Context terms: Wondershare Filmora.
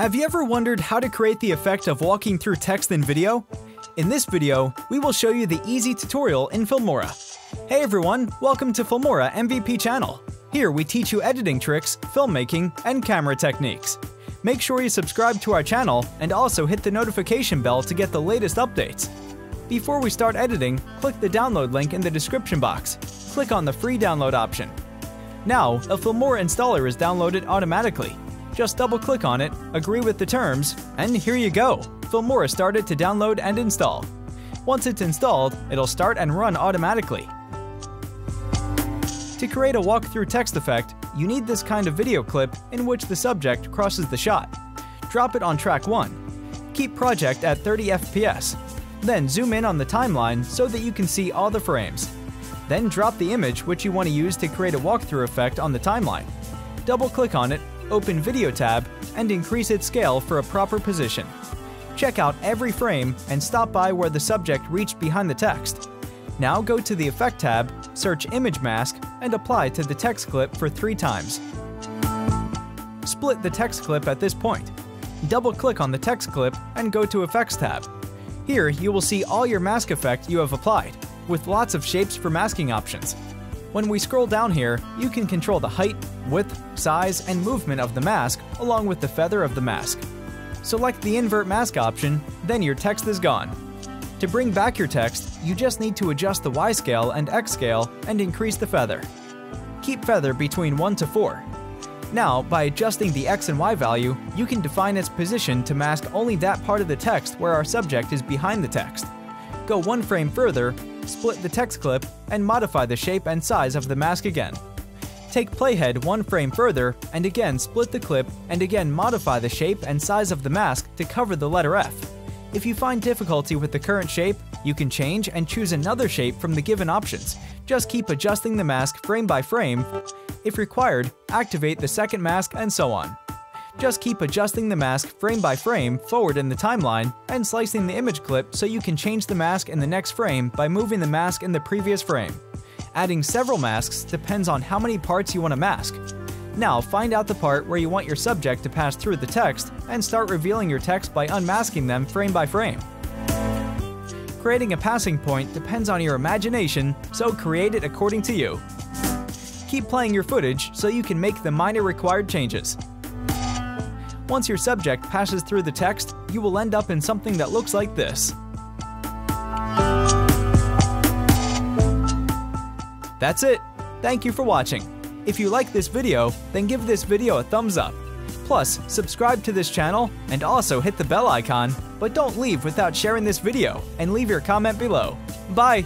Have you ever wondered how to create the effect of walking through text in video? In this video, we will show you the easy tutorial in Filmora. Hey everyone, welcome to Filmora MVP channel. Here we teach you editing tricks, filmmaking, and camera techniques. Make sure you subscribe to our channel and also hit the notification bell to get the latest updates. Before we start editing, click the download link in the description box. Click on the free download option. Now, a Filmora installer is downloaded automatically. Just double-click on it, agree with the terms, and here you go! Filmora started to download and install. Once it's installed, it'll start and run automatically. To create a walk-through text effect, you need this kind of video clip in which the subject crosses the shot. Drop it on track 1. Keep project at 30 FPS. Then zoom in on the timeline so that you can see all the frames. Then drop the image which you want to use to create a walkthrough effect on the timeline. Double-click on it, open Video tab, and increase its scale for a proper position. Check out every frame and stop by where the subject reached behind the text. Now go to the Effect tab, search Image Mask, and apply to the text clip for 3 times. Split the text clip at this point. Double-click on the text clip and go to Effects tab. Here you will see all your mask effect you have applied, with lots of shapes for masking options. When we scroll down here, you can control the height, width, size, and movement of the mask along with the feather of the mask. Select the invert mask option, then your text is gone. To bring back your text, you just need to adjust the Y scale and X scale and increase the feather. Keep feather between 1 to 4. Now, by adjusting the X and Y value, you can define its position to mask only that part of the text where our subject is behind the text. Go 1 frame further, split the text clip, and modify the shape and size of the mask again. Take playhead 1 frame further, and again split the clip, and again modify the shape and size of the mask to cover the letter F. If you find difficulty with the current shape, you can change and choose another shape from the given options. Just keep adjusting the mask frame by frame. If required, activate the second mask and so on. Just keep adjusting the mask frame by frame forward in the timeline and slicing the image clip so you can change the mask in the next frame by moving the mask in the previous frame. Adding several masks depends on how many parts you want to mask. Now find out the part where you want your subject to pass through the text and start revealing your text by unmasking them frame by frame. Creating a passing point depends on your imagination, so create it according to you. Keep playing your footage so you can make the minor required changes. Once your subject passes through the text, you will end up in something that looks like this. That's it! Thank you for watching. If you like this video, then give this video a thumbs up. Plus, subscribe to this channel and also hit the bell icon, but don't leave without sharing this video and leave your comment below. Bye!